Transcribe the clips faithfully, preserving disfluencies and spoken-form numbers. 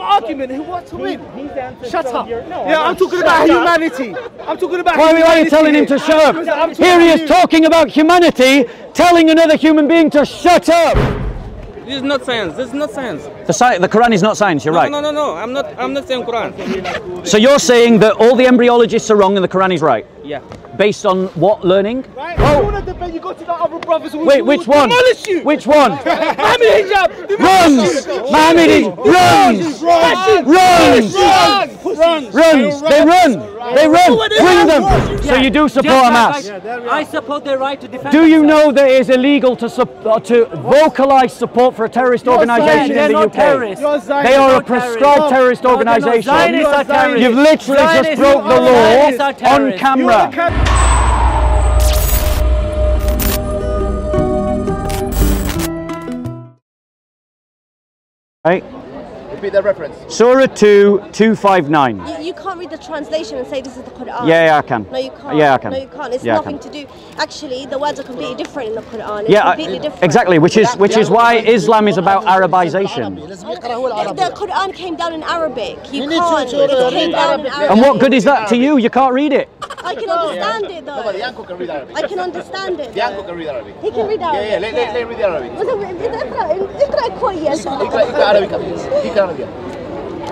What argument? Who wants to win? Shut up. Your, no, yeah, I'm talking about humanity. I'm talking about why humanity. Why are you telling him to shut I'm up? Here he is you. talking about humanity, telling another human being to shut up. This is not science. This is not science. The, sci the Quran is not science, you're no, right. No, no, no, no. I'm not, I'm not saying Quran. So you're saying that all the embryologists are wrong and the Quran is right? Yeah. Based on what learning? Right. Oh. You want to debate, you go to the other brothers who Wait, which one? demolish you. Which one? Muhammad Hijab. Runs. Muhammad Hijab. Runs. Runs. Runs. Runs. Runs. They run. They run. Bring them. So you do support Hamas? I support their right to defend. Do you know that it is illegal to to vocalise support for a terrorist organisation in the U K? They are a prescribed terrorist organisation. You've literally just broke the law on camera. Right. Repeat that reference. Surah two, two fifty-nine. You, you can't read the translation and say this is the Qur'an. Yeah, yeah, I can. No, you can't. Yeah, I can. No, you can't. It's yeah, nothing can. to do. Actually, the words are completely different in the Qur'an. It's yeah, completely I, different. Exactly, which is which is why Islam is about Arabization. If the Qur'an came down in Arabic, you can't. It came down in Arabic. And what good is that to you? You can't read it. I can understand it though. Nobody, Yanko can read Arabic. I can understand it. Yanko can read Arabic. He can read Arabic. Yeah, yeah, let, yeah. let, let read the Arabic.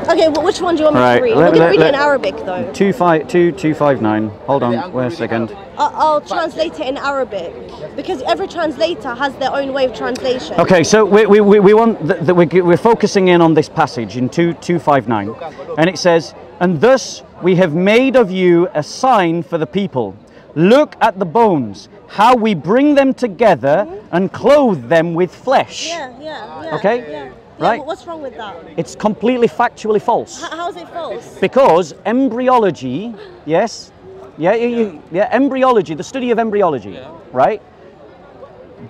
Okay, well, which one do you want me right. to read? Let, we can let, read let, it in Arabic though. two five two, two five nine. Hold on, wait a second. I'll, I'll translate it in Arabic because every translator has their own way of translation. Okay, so we, we, we, we want that the, we're, we're focusing in on this passage in two, two fifty-nine, and it says, "And thus we have made of you a sign for the people. Look at the bones, how we bring them together mm-hmm. and clothe them with flesh." Yeah, yeah, yeah. Okay? Yeah. Right? Yeah, what's wrong with that? It's completely factually false. H how is it false? Because embryology, yes, yeah, yeah. You, yeah, embryology, the study of embryology, yeah. right,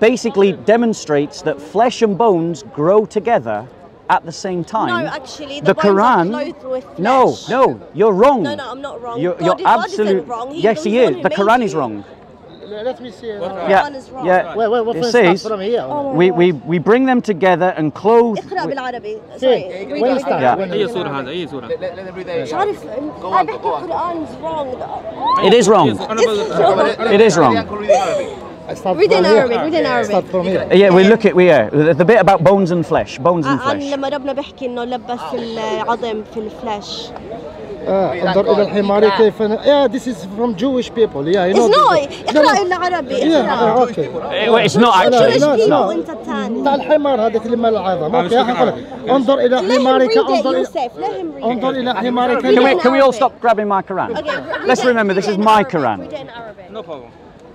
basically demonstrates that flesh and bones grow together at the same time. No, actually, the, the Quran. With no, no, you're wrong. No, no, I'm not wrong. You're, you're absolutely wrong. He, yes, he is. The Quran is wrong. Let me see. Well, yeah, Quran is wrong. Yeah. Wait, wait, what it says from here? Oh, we we we bring them together and clothe. Sorry. Where is that? I bet the Quran is wrong. It is wrong. It is wrong. Read in Arabic, read in Arabic. Yeah, we look at we yeah, the, the bit about bones and flesh, bones and flesh. لما ربنا بيحكي إنه لبس العظم في الفlesh. انظر إلى الحمار كيف. Yeah, this is from Jewish people. Yeah, you know. It's not. اقرأ إلى عربي. Yeah, okay. It's not actually. Jewish people أنت تاني. طال الحمار هذا كلمة العظم. Okay, أقول لك. انظر إلى حمارك. انظر إلى حمارك. Can we can we all stop grabbing my Quran? Let's remember this is my Quran. No problem.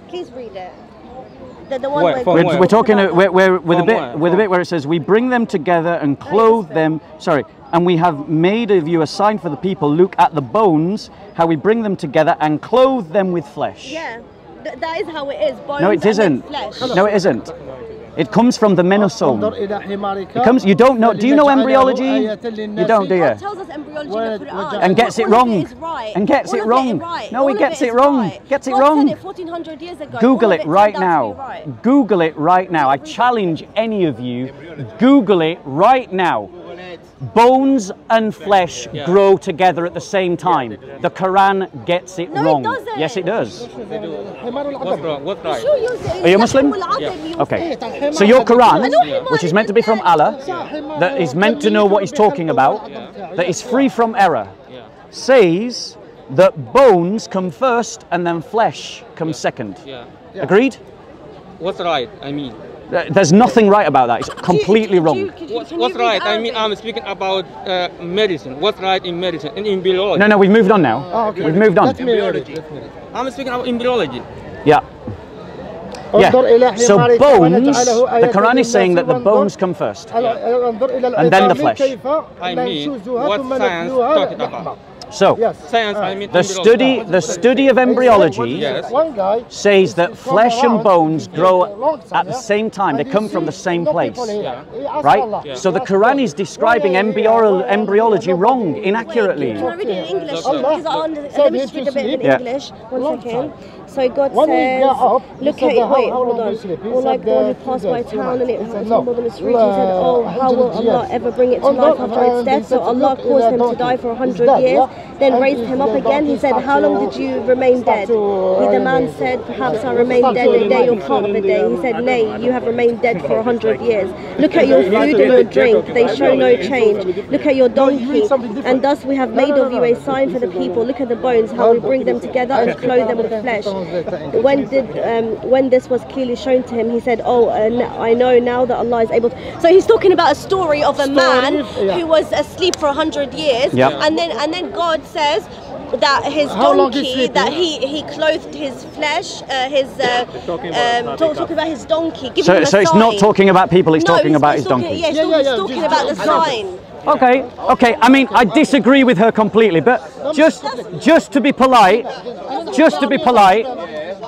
Please read it. The, the one where, we're, we're talking we're, we're, with a bit with a bit where it says we bring them together and clothe them sorry and we have made of you a sign for the people, look at the bones, how we bring them together and clothe them with flesh. Yeah, Th that is how it is. Bones no it isn't flesh. No it isn't. It comes from the menosome. It comes, you don't know, do you know embryology? You don't, do you? It tells us embryology and gets it wrong. And gets it wrong. No, he gets it wrong. Gets it wrong. Google it right now. Google it right now. I challenge any of you, Google it right now. Bones and flesh yeah. grow together at the same time. The Quran gets it no, wrong. It doesn't. Yes, it does. What's right? Are you a Muslim? Yeah. Okay. So your Quran, which is meant to be from Allah, that is meant to know what he's talking about, that is free from error, says that bones come first and then flesh comes second. Agreed? What's right? I mean. There's nothing right about that. It's completely wrong. What's right? I mean, I'm speaking about uh, medicine. What's right in medicine and in biology? No, no, we've moved on now. Oh, okay. We've moved on. Biology. I'm speaking about embryology. Yeah. Yeah. So bones, the Quran is saying that the bones come first, yeah. and then the flesh. I mean, what science talking about? So, yes. the study the study of embryology yes. says that flesh and bones grow at the same time. They come from the same place, right? So the Quran is describing embryo embryology wrong, inaccurately. Can I read it in English? Let me just read a bit in English. One second. So God says, look at it, wait, hold on. Or like one who passed by a town and it had more than its root, he said, oh, how will Allah ever bring it to life after its death? So Allah caused him to die for a hundred years, then raised him up again. He said, how long did you remain dead? The man said, perhaps I remained dead a day or part of a day. He said, nay, you have remained dead for a hundred years. Look at your food and your drink, they show no change. Look at your donkey, and thus we have made of you a sign for the people. Look at the bones, how we bring them together and clothe them with flesh. When did um, when this was clearly shown to him, he said, oh, uh, I know now that Allah is able to. So he's talking about a story of a story, man yeah. who was asleep for a hundred years, yep. and then and then God says that his How donkey, that he, he clothed his flesh, uh, his, uh, talking about, um, talk, talk about his donkey. Give so him so it's not talking about people, it's no, talking he's, about he's his talking, donkey. Yeah, he's yeah, talking, yeah, yeah, talking yeah, about yeah. the sign. Okay, okay, I mean, I disagree with her completely, but just just to be polite, just to be polite,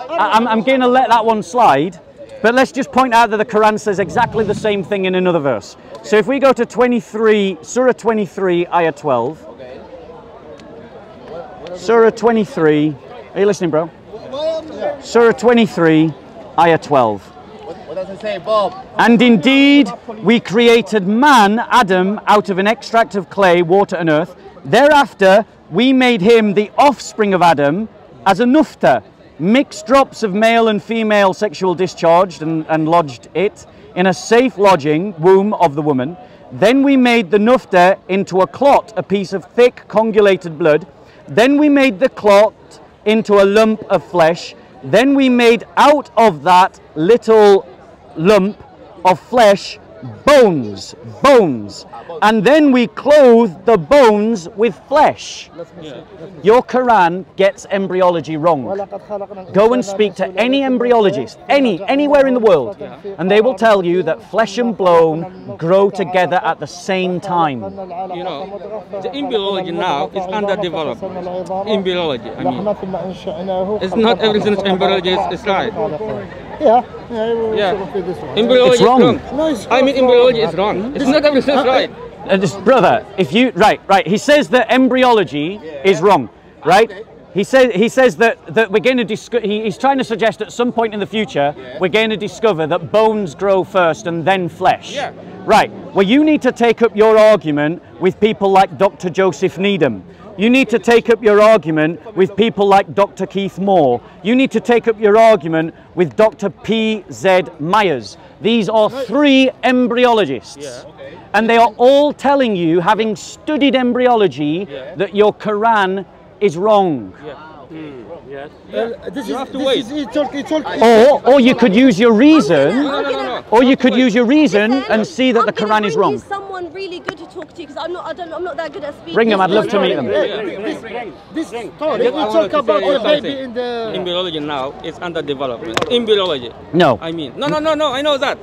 I'm, I'm going to let that one slide, but let's just point out that the Quran says exactly the same thing in another verse. So if we go to twenty-three, Surah twenty-three, Ayah twelve, Surah twenty-three, are you listening, bro? Surah twenty-three, Ayah twelve. What does it say, Bob? And indeed, we created man, Adam, out of an extract of clay, water and earth. Thereafter, we made him the offspring of Adam as a nuftah, mixed drops of male and female sexual discharged and, and lodged it in a safe lodging womb of the woman. Then we made the nuftah into a clot, a piece of thick congulated blood. Then we made the clot into a lump of flesh. Then we made out of that little lump of flesh bones, bones. And then we clothed the bones with flesh. Yeah. Your Quran gets embryology wrong. Go and speak to any embryologist, any, anywhere in the world, and they will tell you that flesh and bone grow together at the same time. You know, the embryology now is underdeveloped. Embryology, I mean. It's not everything is embryology, it's right. Yeah, yeah, yeah. Embryology is wrong. wrong. I mean, embryology is wrong. It's not everything is right. Uh, this, brother, if you right, right, he says that embryology yeah. is wrong, right? Okay. He says he says that that we're going to discover. He, he's trying to suggest at some point in the future yeah. we're going to discover that bones grow first and then flesh. Yeah. Right. Well, you need to take up your argument with people like Doctor Joseph Needham. You need to take up your argument with people like Doctor Keith Moore. You need to take up your argument with Doctor P. Z. Myers. These are three embryologists. Yeah, okay. And they are all telling you, having studied embryology, yeah. that your Quran is wrong. Yeah. Mm. Yes. Uh, this you is, have to this wait. Is, it's all, it's all, or, or you could use your reason, no, no, no, no. or you could use your reason Listen, and see that I'm the Quran is wrong. I'm going to bring you someone really good to talk to because I'm not, I don't, I'm not that good at speaking. Bring them, I'd love to meet them. This, this, this story, we talk about the baby in the... Embryology now is under development. Embryology. No. I mean, no, no, no, no, I know that.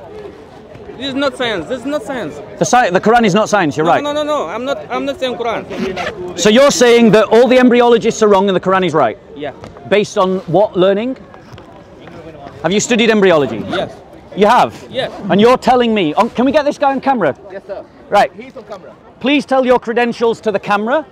This is not science. This is not science. The, sci the Quran is not science. You're no, right. No, no, no. I'm not. I'm not saying Quran. So you're saying that all the embryologists are wrong and the Quran is right. Yeah. Based on what learning? Have you studied embryology? Yes. You have. Yes. And you're telling me. On, can we get this guy on camera? Yes, sir. Right. He's on camera. Please tell your credentials to the camera.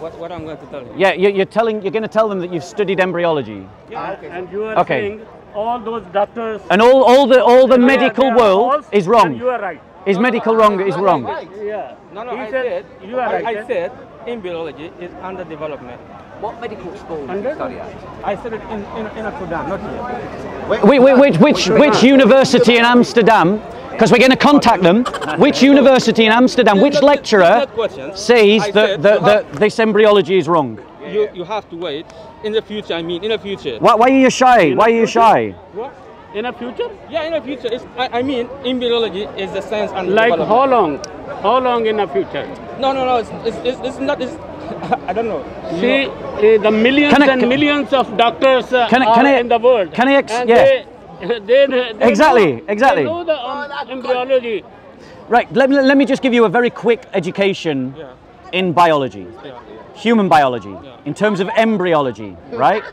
What, what I'm going to tell you? Yeah, you're, you're telling. You're going to tell them that you've studied embryology. Yeah. Okay. And you are okay. saying. All those doctors and all all the all the medical world false, is wrong. You are right. Is no, medical no, wrong no, is no, wrong. Right. Yeah. No, no. He I said, said you are I, right. I said embryology is under development. What medical school did you study at? I studied in in in Amsterdam, not here. Wait, wait, which which which university in Amsterdam? Because we're going to contact them. Which university in Amsterdam? Which lecturer says that that, that this embryology is wrong? You, you have to wait in the future. I mean, in the future. Why, why are you shy? In why are you shy? What? In the future? Yeah, in the future. It's, I, I mean, embryology is the science and like how long? How long in the future? No, no, no. It's it's, it's, it's not. It's, I don't know. See, uh, the millions I, and can, millions of doctors uh, can I, can are I, in the world. Can I? Ex and yeah. They, they, they, they exactly. Know, exactly. They know the um, embryology. Right. Let me let me just give you a very quick education yeah. in biology. Yeah. human biology, in terms of embryology, right?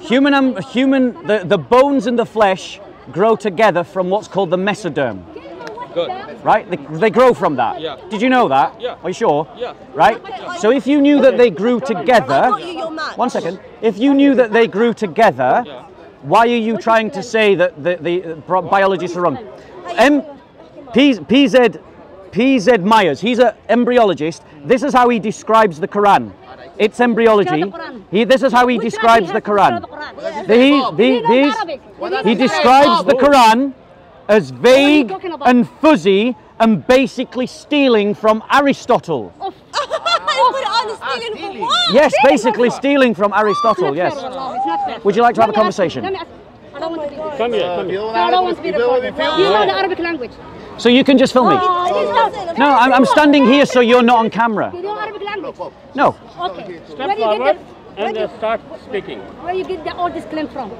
Human, um, human, the, the bones and the flesh grow together from what's called the mesoderm. Good. Right? They, they grow from that. Yeah. Did you know that? Yeah. Are you sure? Yeah. Right? So if you knew that they grew together... One second. If you knew that they grew together, why are you trying to say that the, the biologists are wrong? M, P, P, Z, P. Z. Myers, he's an embryologist. This is how he describes the Quran. It's embryology. He, this is how he describes the Quran. He, he, he describes the Quran as vague and fuzzy and basically stealing from Aristotle. Yes, basically stealing from Aristotle, yes. Would you like to have a conversation? Come here, come here. I don't want to be recorded. You know the Arabic language. So you can just film me? No, I'm, I'm standing here so you're not on camera. You know Arabic language? No. Okay. Step forward and start speaking. Where you get all this claim from?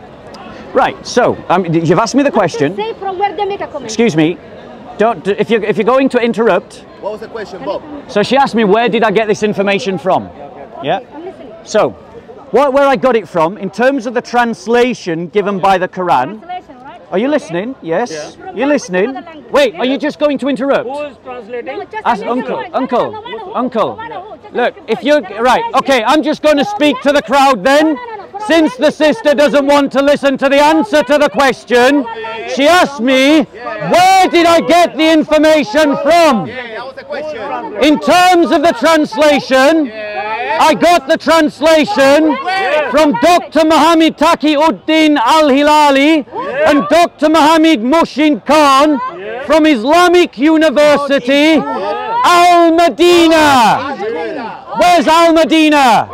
Right, so um, you've asked me the question. Say from where they make a comment. Excuse me, don't. If you're if you're going to interrupt. What was the question, Bob? So she asked me, where did I get this information from? Yeah. Okay, I'm listening. So, what, where I got it from in terms of the translation given by the Quran. Translation, right? Are you listening? Yes. Yeah. You're listening. Wait, are you just going to interrupt? Who is translating? Ask uncle, uncle, uncle. Look, if you're right, okay. I'm just going to speak to the crowd then. Since the sister doesn't want to listen to the answer to the question, she asked me, where did I get the information from? In terms of the translation, I got the translation from Doctor Muhammad Taqi-ud-Din al-Hilali and Doctor Muhammad Muhsin Khan from Islamic University Al-Madinah. Where's Al-Madinah?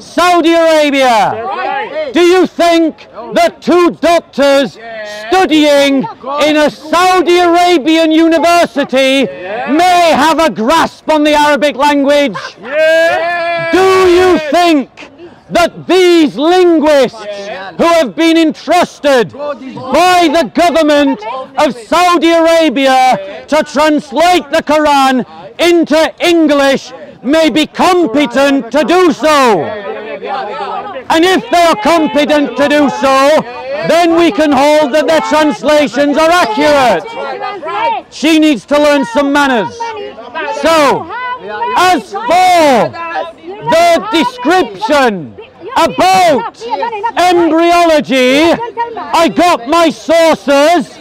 Saudi Arabia. Right. Do you think that two doctors yeah. studying in a Saudi Arabian university yeah. may have a grasp on the Arabic language? Yeah. Do you think that these linguists yeah. who have been entrusted by the government of Saudi Arabia to translate the Quran into English may be competent to do so? And if they are competent to do so, then we can hold that their translations are accurate. She needs to learn some manners. So, as for the description about embryology, I got my sources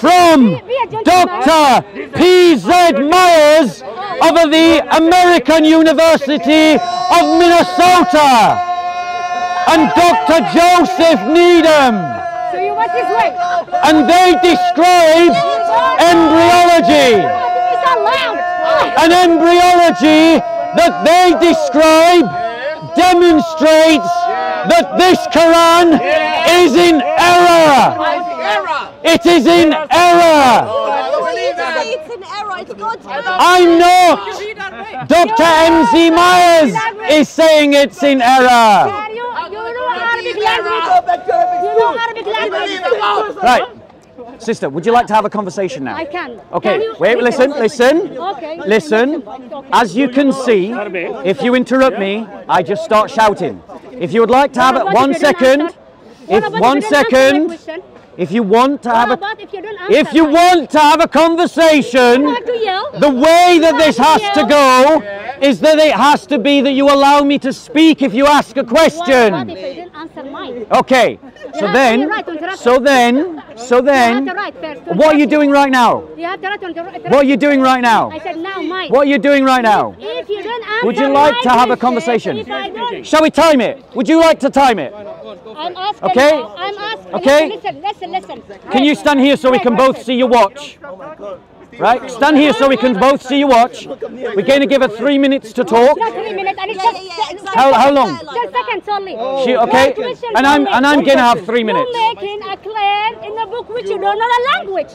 from Doctor P. Z. Myers of the American University of Minnesota and Doctor Joseph Needham, and they describe embryology, an embryology that they describe demonstrates that this Quran yeah. is in error. It is in error. I'm not. Doctor M. Z. Myers is saying it's in error. Right. Sister, would you like to have a conversation now? I can. Okay, can you, wait, listen, listen, okay. listen. As you can see, if you interrupt me, I just start shouting. If you would like to have it, one second, if one second, if you want to have a, if you want to have a conversation, the way that this has to go is that it has to be that you allow me to speak if you ask a question. Okay, so then, so then, so then, what are you doing right now? What are you doing right now? What are you doing right now? Would you like to have a conversation? Shall we time it? Would you like to time it? Okay? Okay? Can you stand here so we can both see your watch? Right, stand here so we can both see your watch. We're going to give her three minutes to talk. How, how long? Ten seconds only. She, okay, and I'm and I'm going to have three minutes. You're making a claim in a book which you don't know the language.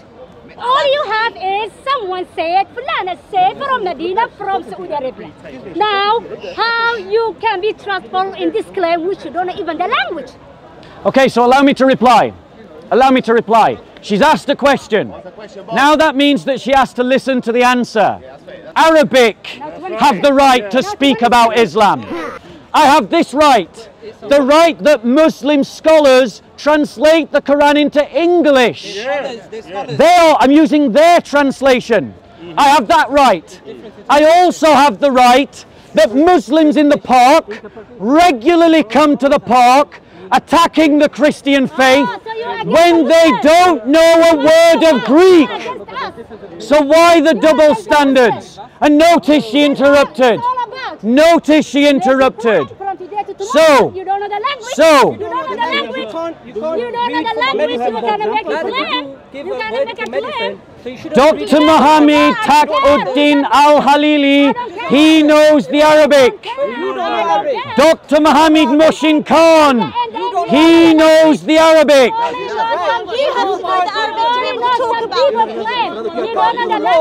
All you have is someone said, Fulana said from Medina, from Saudi Arabia. Now, how you can be trustful in this claim which you don't know even the language? Okay, so allow me to reply. Allow me to reply. She's asked a question. Now that means that she has to listen to the answer. Arabic have the right to speak about Islam. I have this right, the right that Muslim scholars translate the Quran into English. They are, I'm using their translation. I have that right. I also have the right that Muslims in the park regularly come to the park attacking the Christian faith when they don't know a word of Greek. So why the double standards? And notice she interrupted. Notice she interrupted. So, so, Doctor Muhammad Taqi-ud-Din al-Hilali, he knows the Arabic. Doctor Muhammad Muhsin Khan, he knows the Arabic.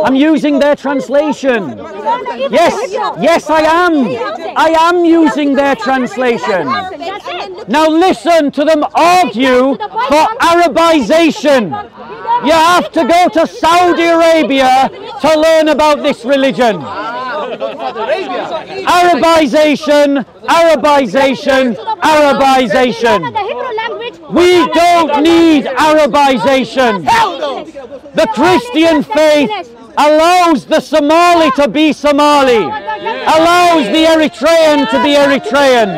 I'm using their translation. Yes, yes, I am. I am using their translation. Now listen to them argue for Arabization. You have to go to Saudi Arabia to learn about this religion. Arabization, Arabization, Arabization. We don't need Arabization. The Christian faith allows the Somali to be Somali, allows the Eritrean to be Eritrean,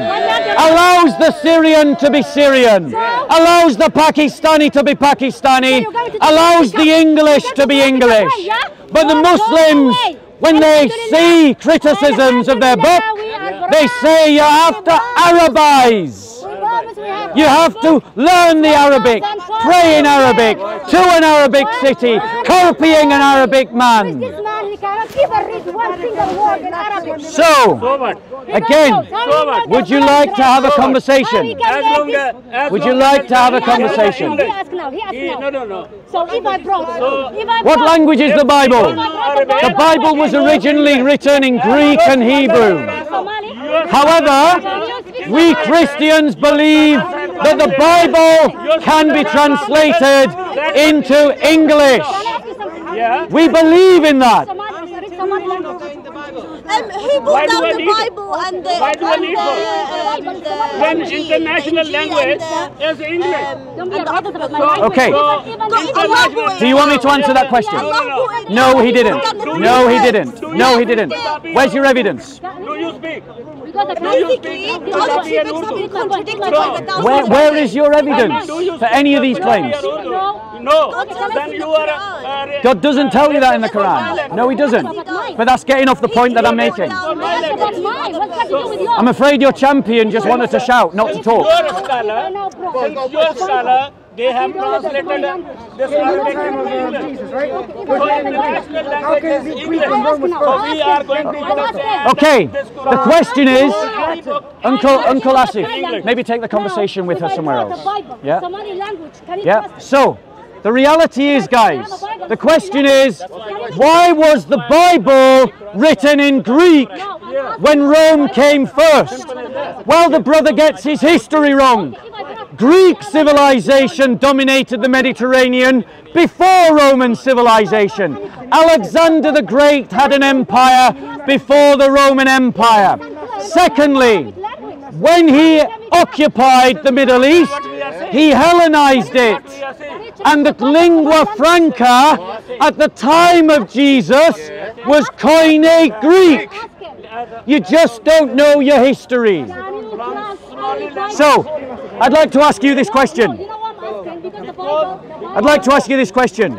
allows the Syrian to be Syrian, allows the Pakistani to be Pakistani, allows the English to be English. But the Muslims, when they see criticisms of their book, they say you have to Arabize. You have to learn the Arabic, pray in Arabic, to an Arabic city, copying an Arabic man. So, again, would you like to have a conversation? Would you like to have a conversation? No, no, no. What language is the Bible? The Bible was originally written in Greek and Hebrew. However, we Christians believe that the Bible can be translated into English. We believe in that. Um, who brought out the Bible and the, and the, and the when international language is English? Um, okay. Do you want me to answer that question? No, he didn't. No, he didn't. No, he didn't. Where's your evidence? Do you speak? Where, where is your evidence for any of these claims? No. God doesn't tell you that in the Quran. No, he doesn't. But that's getting off the point that I'm making. I'm afraid your champion just wanted to shout, not to talk. They have translated this Arabic into English. Okay, the question is, Uncle Uncle Asif, maybe take the conversation with her somewhere else. Yeah. Yeah. So, the reality is, guys, the question is, why was the Bible written in Greek when Rome came first? Well, the brother gets his history wrong. Greek civilization dominated the Mediterranean before Roman civilization. Alexander the Great had an empire before the Roman Empire. Secondly, when he occupied the Middle East, he Hellenized it. And the lingua franca at the time of Jesus was Koine Greek. You just don't know your history. So, I'd like to ask you this question. I'd like to ask you this question.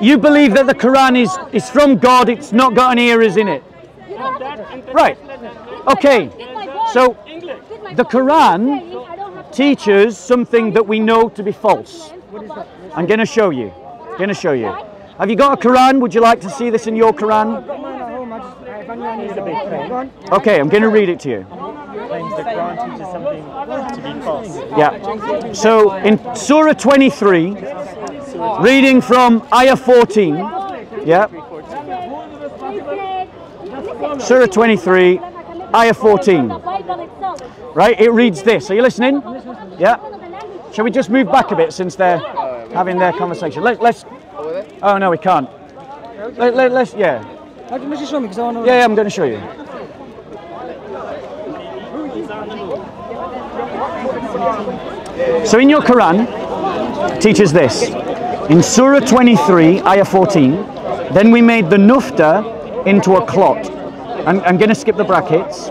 You believe that the Quran is, is from God, it's not got any errors in it. Right. Okay. So, the Quran teaches something that we know to be false. I'm going to show you. I'm going to show you. Have you got a Quran? Would you like to see this in your Quran? Okay, I'm going to read it to you. Yeah. So, in Surah twenty-three, reading from Ayah fourteen. Yeah. Surah twenty-three, Ayah fourteen. Right, it reads this. Are you listening? Yeah. Shall we just move back a bit since they're having their conversation? Let, let's. Oh no, we can't. Let, let, let's. Yeah. How much you show me? Cause I want to. Yeah, yeah, I'm gonna show you. So in your Quran, it teaches this. In Surah twenty-three, Ayah fourteen, then we made the nufta into a clot. I'm, I'm gonna skip the brackets.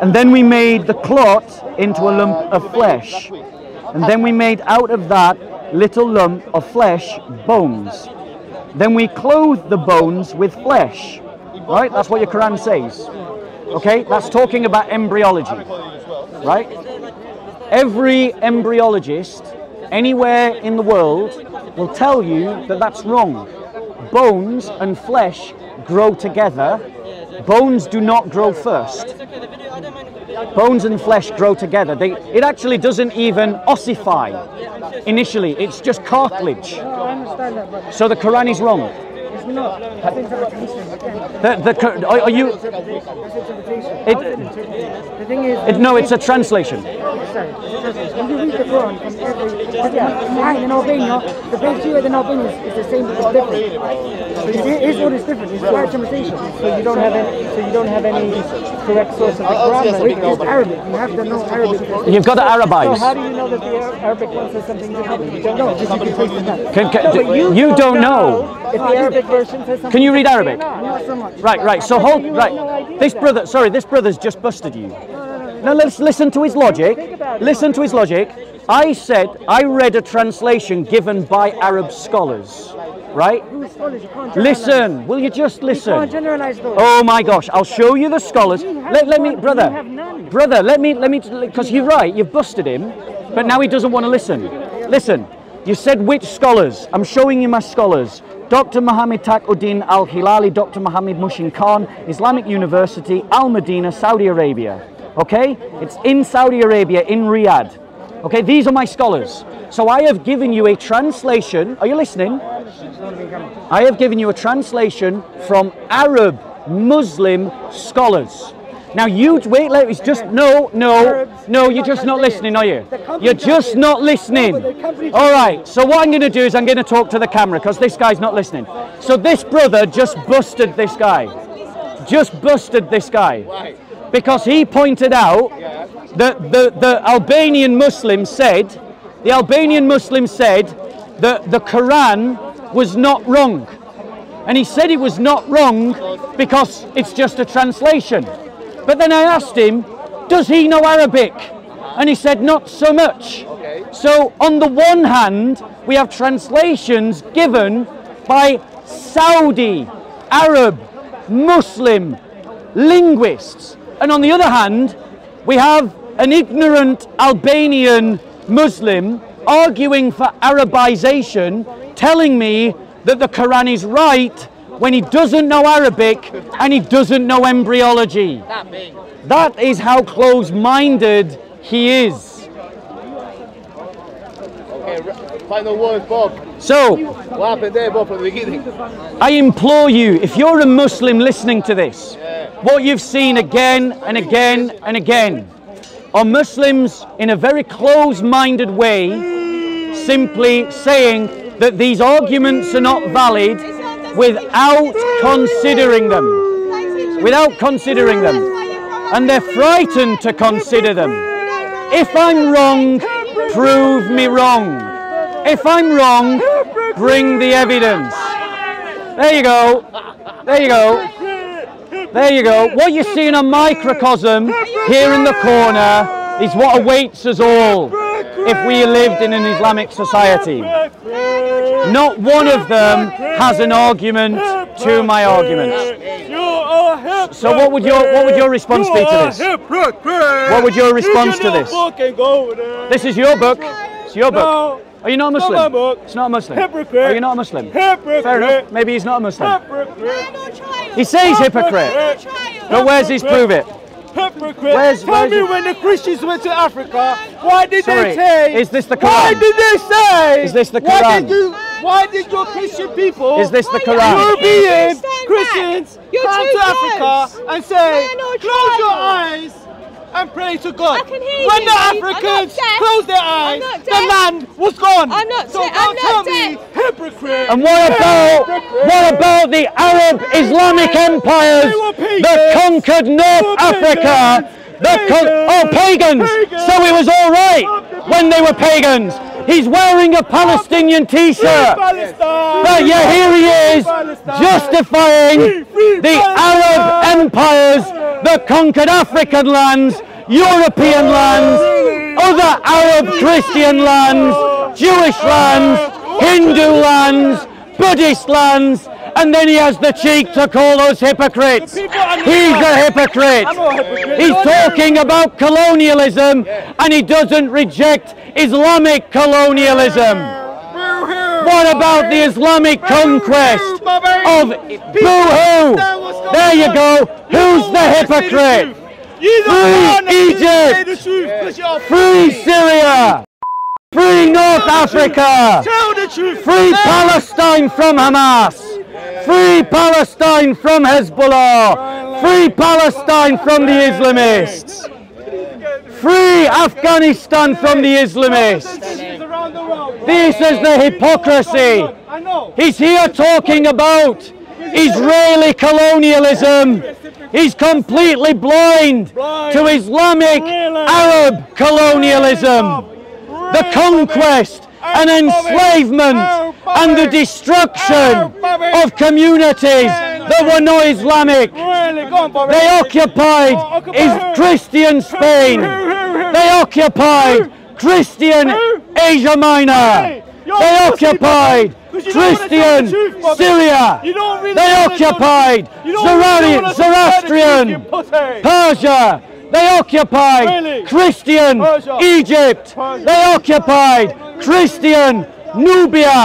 And then we made the clot into a lump of flesh. And then we made out of that little lump of flesh bones. Then we clothed the bones with flesh. Right? That's what your Quran says. Okay? That's talking about embryology. Right? Every embryologist anywhere in the world will tell you that that's wrong. Bones and flesh grow together. Bones do not grow first. Bones and flesh grow together. They, it actually doesn't even ossify initially. It's just cartilage. So the Quran is wrong. The, the, are you, it, it, no, it's a translation. When you read the Quran from every in Albania, the page two in Albania is the same, but it's different. It is what is different. It's right translation. So you don't have any. So you don't have any correct source of the Quran. It's Arabic. You have to know Arabic. You've got to Arabize. So how do you know that the Arabic one says something different? You don't know. Just can, can, no, you, you don't, don't know. know. If the Arabic version says something. Can you read Arabic? Not so much. Right, right. So hold. Right. This brother. Sorry, this brother's just busted you. Now let's listen to his logic. Listen to his logic. I said I read a translation given by Arab scholars, right? Listen, will you just listen? Oh my gosh, I'll show you the scholars. Let, let me, brother, brother, let me, let me, because you're right, you've busted him, but now he doesn't want to listen. Listen, you said which scholars? I'm showing you my scholars. Doctor Muhammad Taqi-ud-Din al-Hilali, Doctor Muhammad Muhsin Khan, Islamic University, Al-Madinah, Saudi Arabia. Okay, it's in Saudi Arabia, in Riyadh. Okay, these are my scholars. So I have given you a translation. Are you listening? I have given you a translation from Arab Muslim scholars. Now you wait. Let it's just no, no, no. You're just not listening, are you? You're just not listening. All right. So what I'm going to do is I'm going to talk to the camera because this guy's not listening. So this brother just busted this guy. Just busted this guy. Because he pointed out that the, the Albanian Muslim said, the Albanian Muslim said that the Quran was not wrong. And he said it was not wrong because it's just a translation. But then I asked him, does he know Arabic? And he said, not so much. So on the one hand, we have translations given by Saudi, Arab, Muslim linguists. And on the other hand, we have an ignorant Albanian Muslim arguing for Arabization, telling me that the Quran is right when he doesn't know Arabic and he doesn't know embryology. That is how close-minded he is. Okay, final word, Bob. So, what happened there, Bob, at the beginning? I implore you, if you're a Muslim listening to this, what you've seen again and again and again are Muslims in a very close-minded way simply saying that these arguments are not valid without considering them. Without considering them. And they're frightened to consider them. If I'm wrong, prove me wrong. If I'm wrong, bring the evidence. There you go. There you go. There you go. What you're seeing a microcosm here in the corner is what awaits us all if we lived in an Islamic society. Not one of them has an argument to my argument. So what would your what would your response be to this? What would your response to this? This is your book. It's your book. Are you not a Muslim? Not it's not a Muslim. Hypocrite. Are you not a Muslim? Hypocrite. Fair enough. Maybe he's not a Muslim. Hypocrite. He says hypocrite. Hypocrite. But where's his prove it? Hypocrite. Where's, Tell where's me it? When the Christians went to Africa, why did Sorry. they say? Is this the Quran? Why did they say? Is this the Quran? Why did, you, why did your Christian people? Is this the Quran? European Christians come to Africa and say, close your eyes. and pray to God. I can hear when you. The Africans closed their eyes, the land was gone. I'm not so don't tell me hypocrite. And what about hypocrite. what about the Arab Islamic empires that conquered North Africa? That con oh pagans. pagans! So it was all right when they were pagans. He's wearing a Palestinian T-shirt, but yeah, here he is justifying free, free the Arab empires that conquered African lands, European lands, other Arab Christian lands, Jewish lands, Hindu lands, Buddhist lands, and then he has the cheek to call those hypocrites. He's a hypocrite. He's talking about colonialism and he doesn't reject Islamic colonialism. What about the Islamic conquest of boo-hoo? There you go. Who's the hypocrite? Free Egypt. Free Syria. Free North Africa. Free Palestine from Hamas. Free Palestine from Hezbollah, free Palestine from the Islamists, free Afghanistan from the Islamists. This is the hypocrisy. He's here talking about Israeli colonialism. He's completely blind to Islamic Arab colonialism, the conquest and enslavement and the destruction of communities that were not Islamic. They occupied Christian Spain. They occupied Christian Asia Minor. They occupied Christian Syria. They occupied Zoroastrian Persia. They occupied Christian Egypt. They occupied Christian Nubia.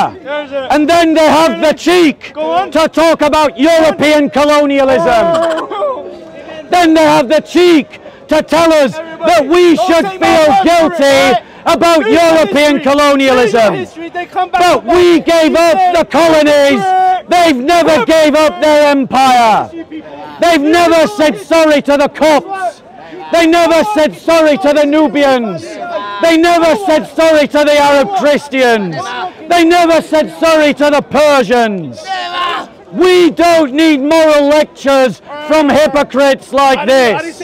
And then they have the cheek to talk about European colonialism. Then they have the cheek to tell us that we should feel guilty about European colonialism. But we gave up the colonies. They've never gave up their empire. They've never said sorry to the Copts. They never said sorry to the Nubians. They never said sorry to the Arab Christians. They never said sorry to the Persians. We don't need moral lectures from hypocrites like this.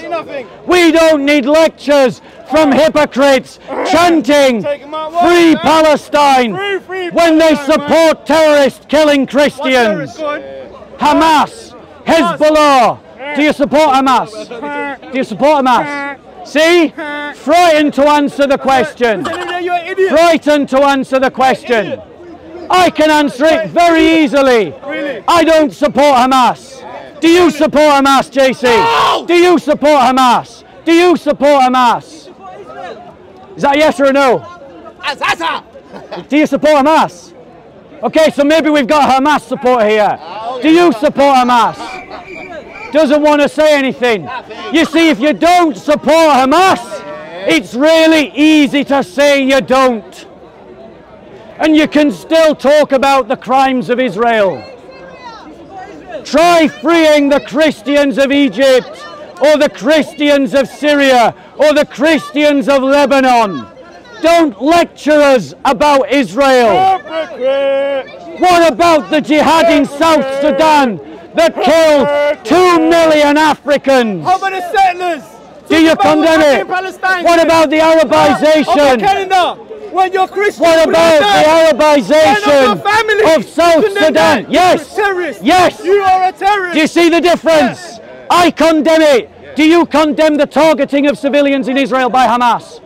We don't need lectures from hypocrites chanting Free Palestine when they support terrorists killing Christians. Hamas, Hezbollah. Do you support Hamas? Do you support Hamas? See? Frightened to answer the question. Frightened to answer the question. I can answer it very easily. I don't support Hamas. Do you support Hamas, J C? Do you support Hamas? Do you support Hamas? Is that a yes or a no? Do you support Hamas? Okay, so maybe we've got a Hamas supporter here. Do you support Hamas? Doesn't want to say anything. You see, if you don't support Hamas, it's really easy to say you don't. And you can still talk about the crimes of Israel. Try freeing the Christians of Egypt, or the Christians of Syria, or the Christians of Lebanon. Don't lecture us about Israel. What about the jihad in South Sudan that killed two million Africans? How many settlers? Do you condemn it? What about the Arabization? When you're Christian, what about the Arabization of South Sudan? Yes, yes. You are a terrorist. Do you see the difference? I condemn it. Do you condemn the targeting of civilians in Israel by Hamas?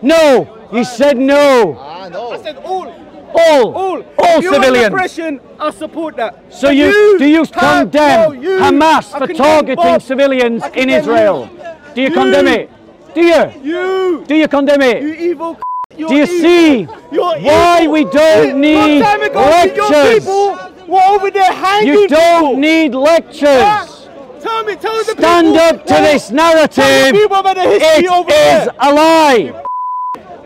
No. You said no. I said all. All, all, all civilians. I support that. So you, you do you condemn no, you. Hamas for targeting Bob. civilians in Israel? You. Do you, you condemn it? Do you? you? Do you condemn it? You evil. You're do you evil. see You're why evil. we don't need ago, lectures? Were over there hanging you don't people. need lectures. Yeah. Tell me, tell the Stand people. up to yeah. this narrative. It is a lie.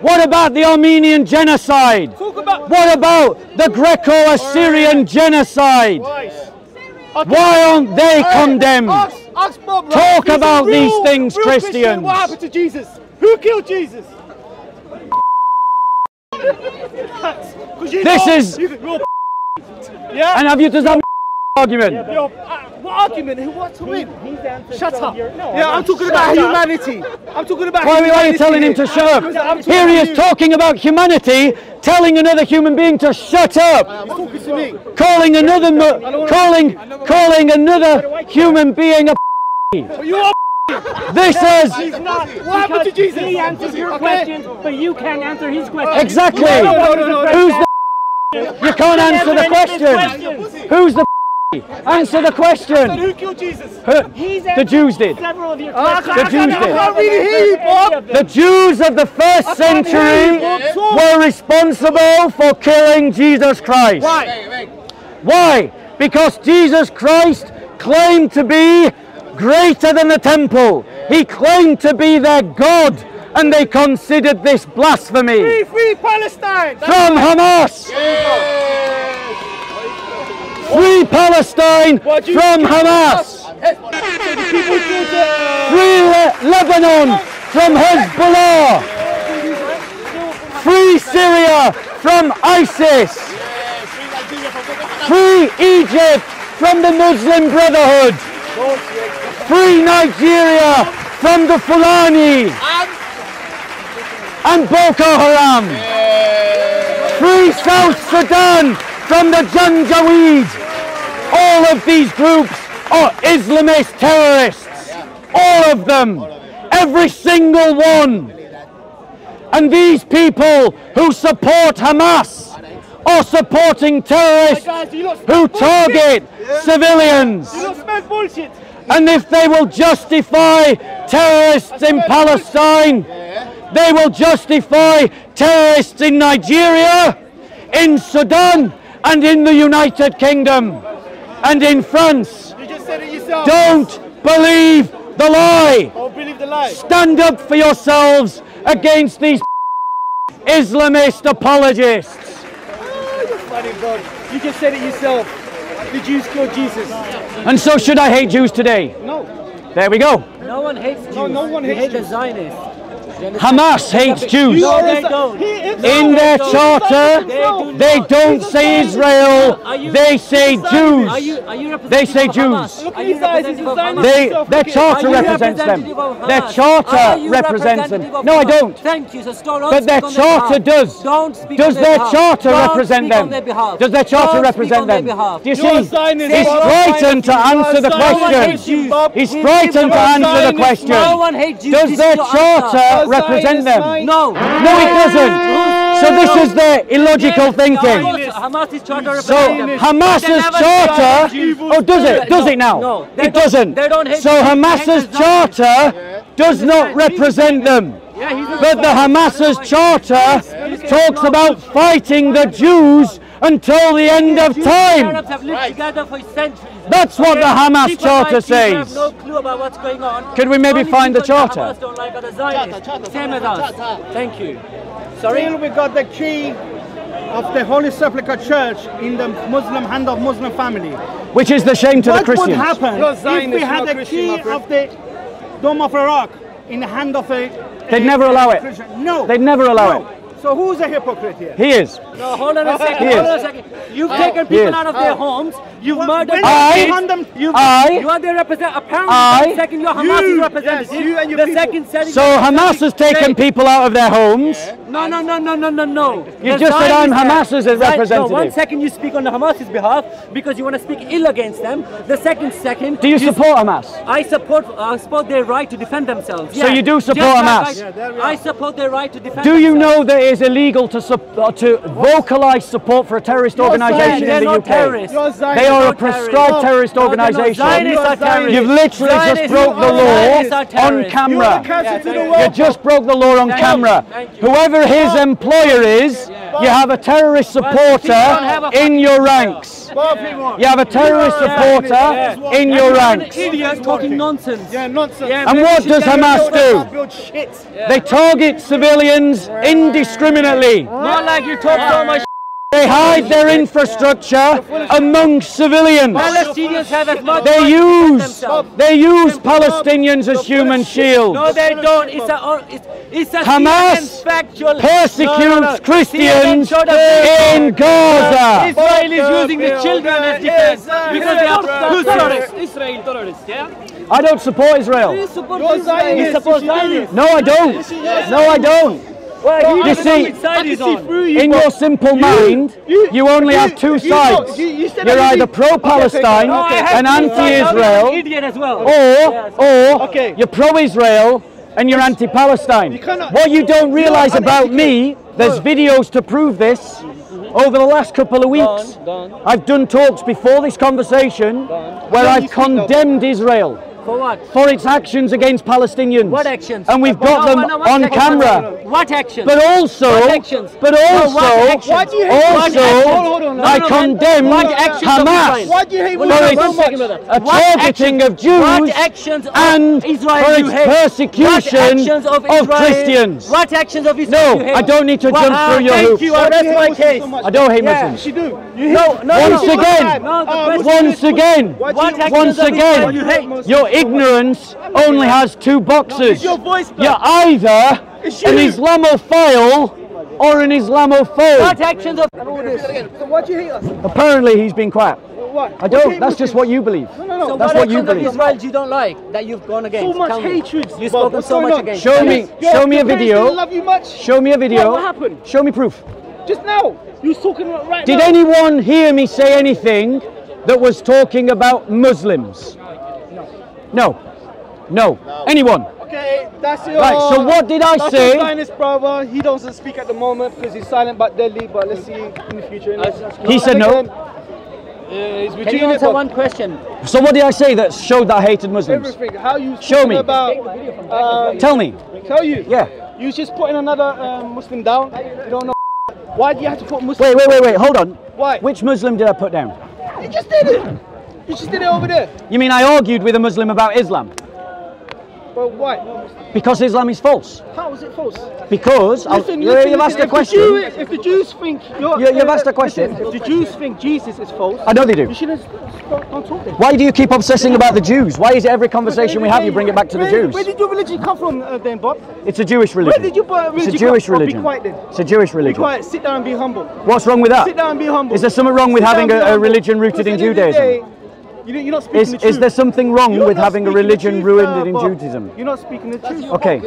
What about the Armenian genocide? About what about the Greco-Assyrian genocide? Why aren't they condemned? Ask Bob. Talk right? about real, these things, Christians. Christian. What happened to Jesus? Who killed Jesus? This know, is. Yeah. And have you done that argument? Yeah, Yo, uh, what argument? What to win? He, shut up. Your, no, yeah, I'm, I'm talking about up. humanity. I'm talking about. Why, why are you telling him to shut I'm, up? I'm Here he is you. talking about humanity, telling another human being to shut up. I'm talking to me. Calling another, calling, calling another human being a. You are. This is. He's not. What happened to Jesus? He answered your question, but you can't answer his question. Exactly. No, no, no, Who's the? You can't answer the question. Who's the? Answer the question. Who killed Jesus? The Jews did. The Jews did. The Jews of the first century were responsible for killing Jesus Christ. Why? Why? Because Jesus Christ claimed to be greater than the temple. He claimed to be their God, and they considered this blasphemy. Free, free Palestine! From Hamas! Yes. Free Palestine from Hamas! Free Le Lebanon from Hezbollah! Free Syria from ISIS! Free Egypt from the Muslim Brotherhood! Free Nigeria from the Fulani! And Boko Haram! Yeah. Free South Sudan from the Janjaweed! All of these groups are Islamist terrorists! All of them! Every single one! And these people who support Hamas are supporting terrorists who target civilians! And if they will justify terrorists in Palestine, they will justify terrorists in Nigeria, in Sudan, and in the United Kingdom, and in France. You just said it yourself. Don't believe the lie. Or believe the lie. Stand up for yourselves against these Islamist apologists. Oh, you're funny, bro. You just said it yourself. The Jews killed Jesus. And so should I hate Jews today? No. There we go. No one hates Jews. No, no one hates the Zionists. Hamas hates Jews. In their charter, they don't say Israel, they say Jews. They say Jews. They, their charter represents them. Their charter represents them. No, I don't. But their charter does. Does their charter represent them? Does their charter represent them? Do you see? He's frightened to answer the question. He's frightened to answer the question. Does their charter represent them? No. No, it doesn't. So this is their illogical thinking. So Hamas's charter, oh, does it? Does it now? It doesn't. So Hamas's charter does not represent them. But the Hamas's charter talks about fighting the Jews until the end of time. That's what the Hamas charter says. Could we maybe find the charter? Thank you. Sorry, we got the key of the Holy Sepulchre Church in the Muslim hand of Muslim family. Which is the shame to the Christians. What would happen if we had the key of the Dome of Iraq in the hand of a Christian? They'd never allow it. No. They'd never allow it. So who's a hypocrite here? He is. No, hold on a second. Hold on a second. You've oh, taken people out of oh. their homes. You've well, murdered them. You've I, you are their representative. Apparently, I, the second you're Hamas's you, representative. Yes, you and your the people. Second setting. So Hamas has taken state. people out of their homes. Yeah. No, no, no, no, no, no, no. You the just said I'm Hamas's right, representative. No, one second you speak on the Hamas's behalf because you want to speak ill against them. The second second. Do you, you support Hamas? I support. I uh, support their right to defend themselves. Yeah. So you do support just Hamas? Like I, yeah, I support their right to defend. Do you know that it is illegal to uh, to vocalise support for a terrorist organisation in the U K? They are a prescribed terrorist organisation. You've literally just broke the law on camera. You just broke the law on camera. Whoever his employer is, you have a terrorist supporter in your ranks. You have a terrorist supporter in your ranks. Talking nonsense. And what does Hamas do? They target civilians indiscriminately. Not like you talk so much. They hide their infrastructure among civilians. They use, they use Palestinians as human shields. No, they don't. It's a, it's a Hamas persecutes Christians in Gaza. Israel is using the children as defense because they are terrorists. Israel terrorists, yeah? I don't support Israel. You support Israel. You support Zionists. No, I don't. No, I don't. Well, you see, in your simple mind, you only have two sides. You're either pro-Palestine and anti-Israel, or or you're pro-Israel and you're anti-Palestine. What you don't realise about me, there's videos to prove this. Over the last couple of weeks, I've done talks before this conversation where I've condemned Israel. For what? For its actions against Palestinians. What actions? And we've got no, them no, no, on actions? camera. What actions? But also, what actions? But also, no, what actions? also, what also I condemn Hamas for its targeting of Jews actions of and Israel for its persecution of, of Christians. What actions of Israel? No, I don't need to what, jump uh, through your hoops. You, so that's you my case. So I don't hate yeah, Muslims. You do. You no, no, once no, again, no, once again, once again, your ignorance only has two boxes. You're either an Islamophile or an Islamophobe. Apparently he's been quiet. What? I don't. That's just what you believe. No, no, no. So that's what, what you believe. Israel you don't like that you've gone against. So much Tell hatred. You've spoken so much against. Show me. Show me a video. Love you much. Show me a video. What happened? Show me proof. Just now. You're talking right now. Did anyone hear me say anything that was talking about Muslims? No, no, no. Anyone? Okay, that's your... Right, so what did I say? Zionist brother, he doesn't speak at the moment because he's silent but deadly, but let's see in the future. No, he said no. Can you answer about one question? So what did I say that showed that I hated Muslims? Everything, how you... Show me. About, um, tell me. Tell you. Yeah. You just putting another um, Muslim down. You don't know. Why do you have to put Muslim... Wait, wait, wait, wait, hold on. Why? Which Muslim did I put down? You just did it. You just did it over there. You mean I argued with a Muslim about Islam? Well, why? Because Islam is false. How is it false? Because listen, you, listen, you've asked a question. The Jew, if the Jews think you're, you, you've asked a question. Listen, if the Jews think Jesus is false, I know they do. You shouldn't don't, don't talk. Then. Why do you keep obsessing about the Jews? Why is it every conversation we have you bring it back to the Jews? Where did your religion come from, uh, then, Bob? It's a Jewish religion. Where did you buy religion? It's a Jewish religion. Be quiet, then. It's a Jewish religion. Be quiet. Sit down and be humble. What's wrong with that? Sit down and be humble. Is there something wrong with having a religion rooted in Judaism? You're not speaking is, the truth. Is there something wrong you're with having a religion truth, ruined uh, in Judaism? You're not speaking the truth. Okay. Book,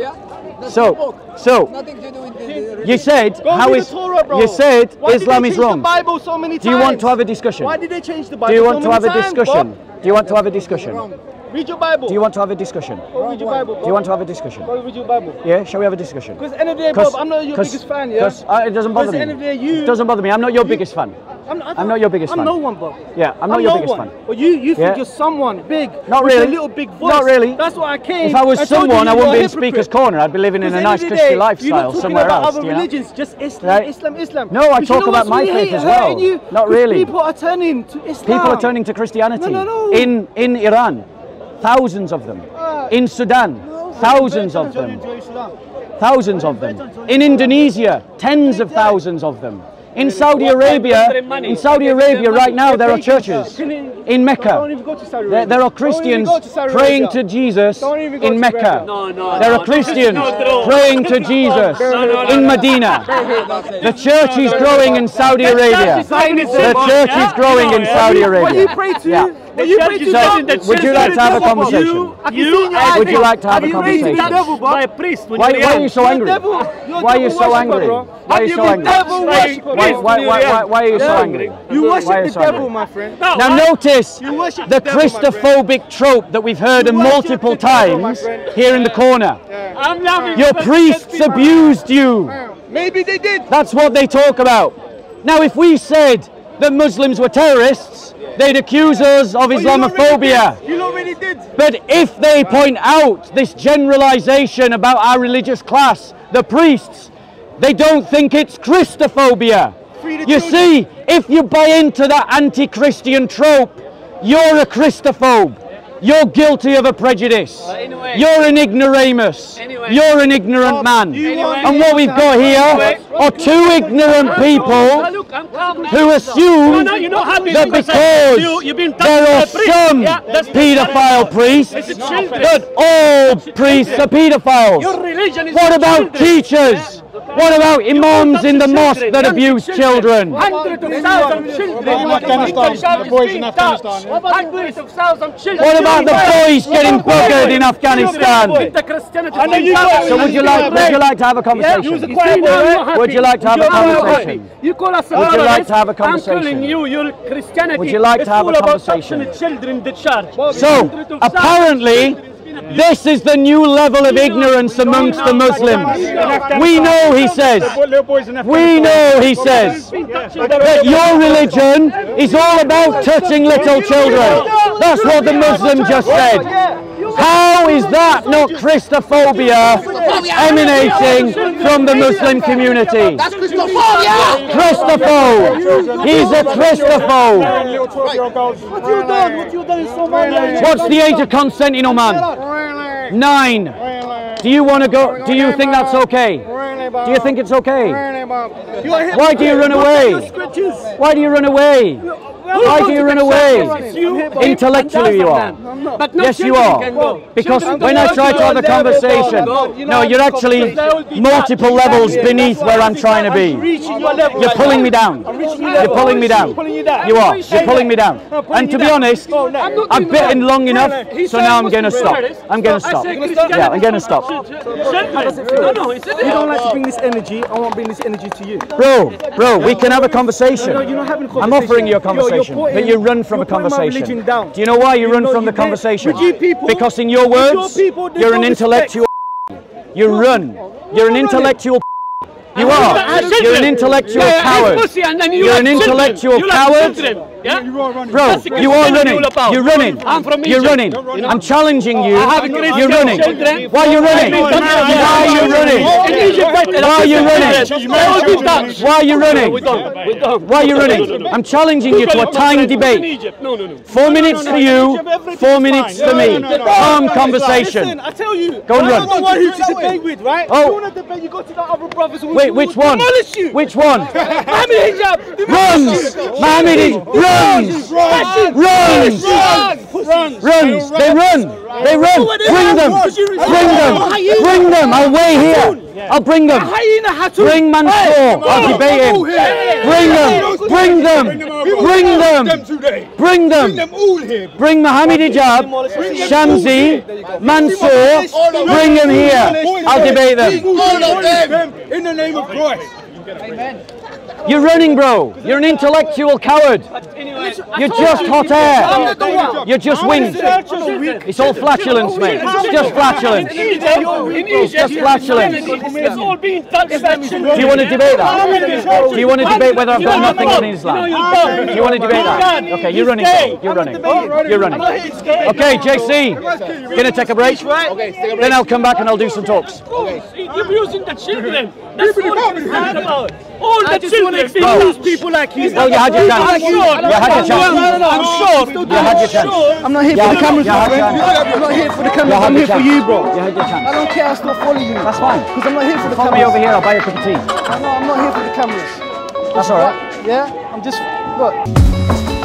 yeah? So, so nothing to do with the you said Go how is Torah, you said Why Islam is wrong. Bible so many times? Do you want to have a discussion? Why did they change the Bible? Do you want so to have times, a discussion? Bob? Do you want to have a discussion? Read your Bible. Do you want to have a discussion? Or read your Bible. Bob. Do you want to have a discussion? Or read your Bible. Yeah, shall we have a discussion? Because end of the day, Bob, I'm not your biggest fan. Yeah. Uh, it doesn't bother me. End of the day, you. It doesn't bother me. I'm not your you, biggest fan. I'm not, I'm not your biggest I'm fan. I'm no one, Bob. Yeah, I'm, I'm not your no biggest one. fan. But you, you think yeah. you're someone big. Not really. With a little big voice. Not really. That's why I came. If I was I someone, you, I wouldn't be in Speaker's Corner. I'd be living in a nice Christian lifestyle somewhere else. You're not talking about other religions, just Islam, Islam, Islam. No, I talk about my faith as well. Not really. People are turning to Islam. People are turning to Christianity. No, no, no. In in Iran. Thousands of them. In Sudan, thousands of them. Thousands of them. In Indonesia, tens of thousands of them. In Saudi Arabia, in Saudi Arabia right now there are churches. In Mecca, there, there are Christians praying to Jesus in Mecca. There are Christians praying to Jesus in Medina. The church is growing in Saudi Arabia. The church is growing in Saudi Arabia. Would you like to have a conversation? Would you like to have a conversation? Why are you so angry? Why are you so angry? Why are you so angry? Why are you so angry? You worship the devil, my friend. Now notice the Christophobic trope that we've heard multiple times here in the corner. Your priests abused you. Maybe they did. That's what they talk about. Now if we said that Muslims were terrorists, they'd accuse us of Islamophobia. You already did. But if they point out this generalization about our religious class, the priests, they don't think it's Christophobia. You see, if you buy into that anti-Christian trope, you're a Christophobe. You're guilty of a prejudice. Uh, anyway. You're an ignoramus. Anyway. You're an ignorant man. Anyway. And what we've got here are two ignorant people I'm calm. Who assumed no, no, you're not happy that because you, you've been there are some yeah, paedophile priests, that all priests are paedophiles. Your religion is what about children. Teachers? Yeah. What about imams in the mosque that abuse children? Hundreds of thousands of children. What about the boys getting buggered in Afghanistan? So would you like would you like to have a conversation? Would you like to have a conversation? You call us Would you like to have a conversation? I'm telling you, your Christianity is all about passionate children. The church. So apparently. This is the new level of ignorance amongst the Muslims. We know, he says, we know, he says, that your religion is all about touching little children. That's what the Muslim just said. How is that not Christophobia emanating from the Muslim community? That's Christophobia! Christopho! He's a Christopho! What you done? What you done in Somalia? What's the age of consent in Oman? Nine. Do you want to go? Do you think that's okay? Do you think it's okay? Why do you run away? Why do you run away? Why do you run away? Intellectually you are. Yes you are. Because when I try to have a conversation, no, you're actually multiple levels beneath where I'm trying to be. You're pulling me down. You're pulling me down. You are. You're pulling me down. And to be honest, I've bitten long enough, so now I'm going to stop. I'm going to stop. Yeah, I'm going to stop. No, no, you don't like to bring this energy. I won't bring this energy to you. Bro, bro, we can have a conversation. I'm offering you a conversation. But you run from a conversation. Do you know why you run from the conversation? Because in your words, you're an intellectual. You run. You're an intellectual. You are. You're an intellectual coward. You're an intellectual coward. Bro, you are running. You're running. You're running. I'm challenging you. You're running. Why are you running? Why are you running? Why are you running? Why are you running? Why are you running? I'm challenging you to a time debate. Four minutes for you, four minutes for me. Calm conversation. Go and run. Oh. Wait, which one? Which one? Muhammad Hijab! Runs! Muhammad Hijab! Runs! Runs! Runs! Runs! They run! They run! Bring them! Bring them! Bring them! I'll wait here! I'll bring them! Bring Mansour! I'll debate him! Bring them! Bring them! Bring them! Bring them! Bring Muhammad Hijab, Shamsi, Mansour, bring them here! I'll debate them! In the name of Christ! Amen. You're running, bro. You're an intellectual coward. You're just hot air. You're just wind. It's all flatulence, mate. It's just flatulence. It's just flatulence. Do you want to debate that? Do you want to debate whether I've got nothing on Islam? Do you want to debate that? Okay, you're running. You're running. You're running. Okay, J C, gonna take a break. Then I'll come back and I'll do some talks. You're using the children. That's all it's about. All the children use people like you. No, you had your chance. You had your chance. I'm sure. You had your chance. I'm not here for the cameras, I'm not here for the cameras. I'm here for you, bro. You had your chance. I don't care. I still follow you. That's fine. Because I'm not here for the cameras. Follow me over here. I'll buy you a cup of tea. No, I'm not here for the cameras. That's all right. Yeah? I'm just... Look.